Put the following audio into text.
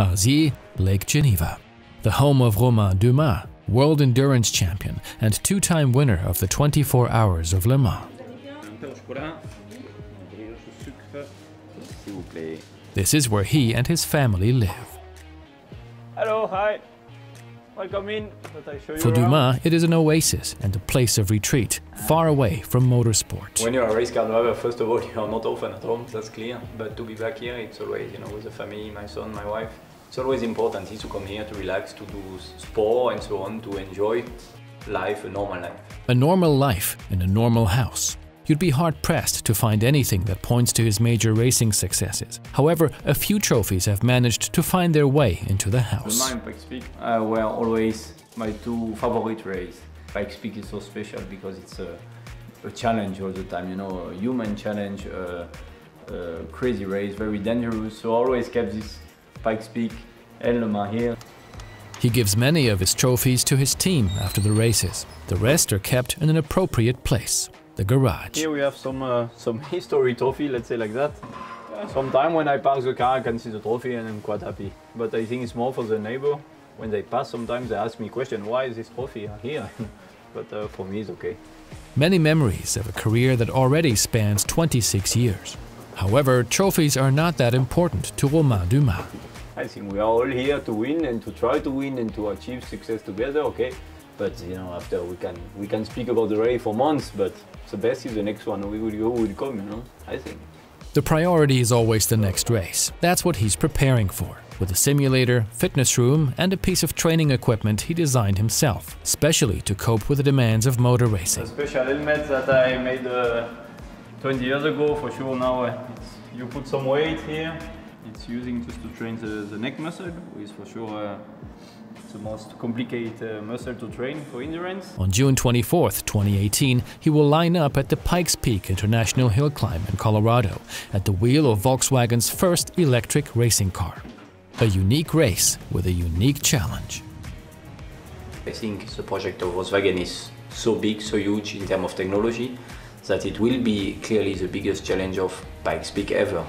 AZ Lake Geneva, the home of Romain Dumas, world endurance champion and two-time winner of the 24 Hours of Le Mans. This is where he and his family live. Hello, hi. Welcome in. For Dumas, it is an oasis and a place of retreat, far away from motorsport. When you're a race car driver, first of all, you're not often at home, that's clear. But to be back here, it's always, with the family, my son, my wife, it's always important to come here to relax, to do sport and so on, to enjoy life, a normal life. A normal life in a normal house. You'd be hard-pressed to find anything that points to his major racing successes. However, a few trophies have managed to find their way into the house. Mine, Pikes Peak, were always my two favorite races. Pikes Peak is so special because it's a challenge all the time, a human challenge, a crazy race, very dangerous. So I always kept this Pikes Peak and Le Mans here. He gives many of his trophies to his team after the races. The rest are kept in an appropriate place. The garage. Here we have some history trophy, let's say like that. Sometimes when I park the car I can see the trophy and I'm quite happy. But I think it's more for the neighbor. When they pass sometimes they ask me question, why is this trophy here? But for me it's okay. Many memories of a career that already spans 26 years. However, trophies are not that important to Romain Dumas. I think we are all here to win and to try to win and to achieve success together, okay? But after we can speak about the race for months, but the best is the next one. We will come, I think. The priority is always the next race. That's what he's preparing for, with a simulator, fitness room, and a piece of training equipment he designed himself, specially to cope with the demands of motor racing. A special helmet that I made 20 years ago, for sure. Now you put some weight here. It's using just to train the neck muscle, which is for sure the most complicated muscle to train for endurance. On June 24th, 2018, he will line up at the Pikes Peak International Hill Climb in Colorado at the wheel of Volkswagen's first electric racing car. A unique race with a unique challenge. I think the project of Volkswagen is so big, so huge in terms of technology that it will be clearly the biggest challenge of Pikes Peak ever.